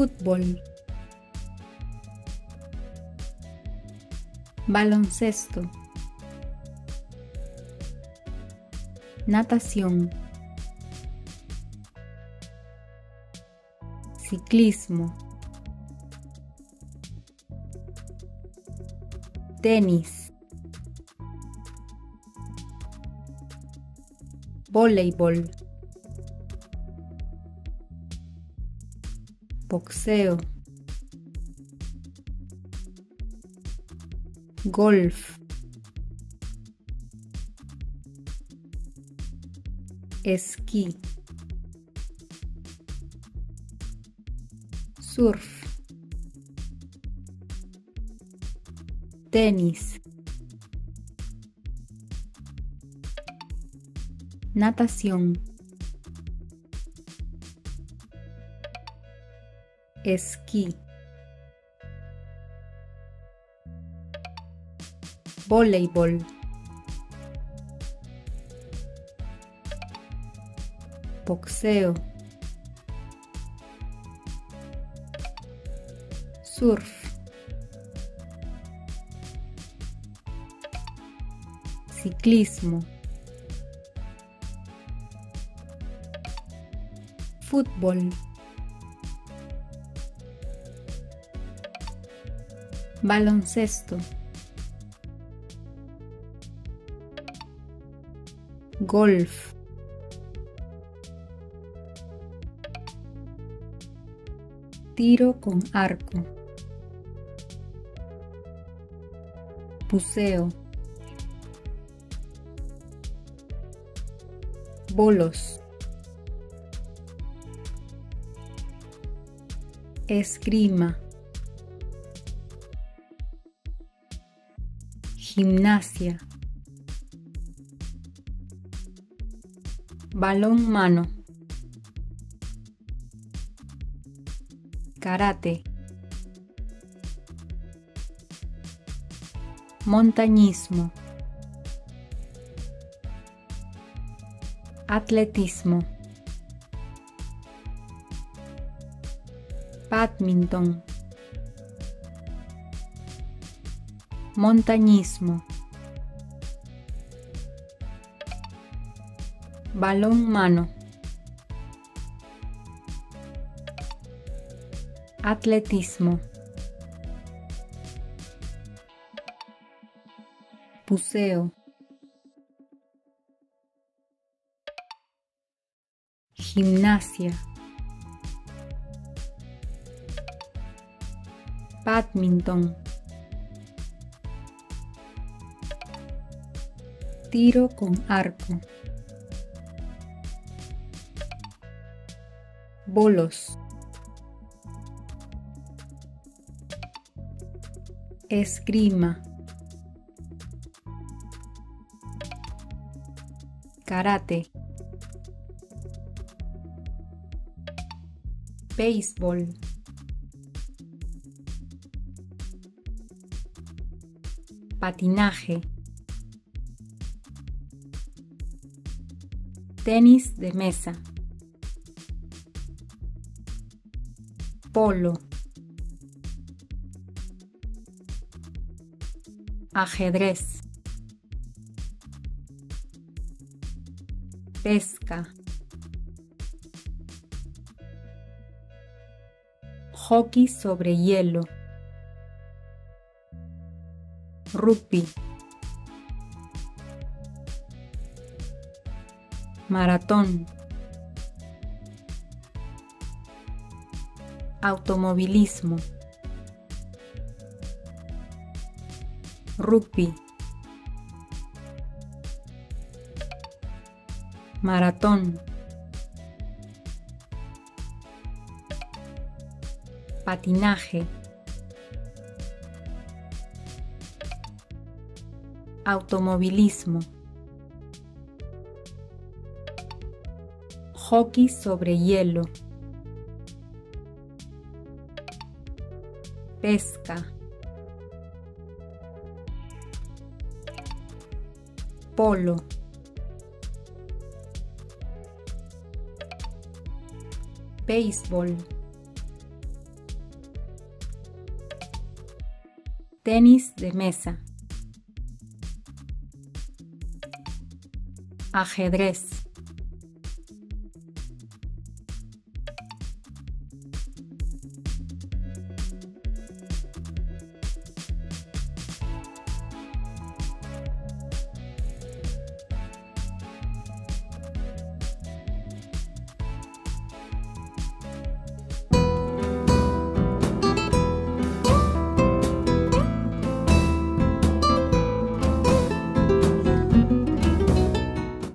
fútbol, baloncesto, natación, ciclismo, tenis, voleibol, boxeo, golf, esquí, surf, tenis, natación, esquí, voleibol, boxeo, surf, ciclismo, fútbol, baloncesto, golf, tiro con arco, buceo, bolos, esgrima, gimnasia, balonmano, karate, montañismo, atletismo, bádminton, montañismo, balonmano, atletismo, buceo, gimnasia, bádminton, tiro con arco, bolos, esgrima, karate, béisbol, patinaje, tenis de mesa, polo, ajedrez, pesca, hockey sobre hielo, rugby, maratón, automovilismo, rugby, maratón, patinaje, automovilismo, hockey sobre hielo, pesca, polo, béisbol, tenis de mesa. Ajedrez.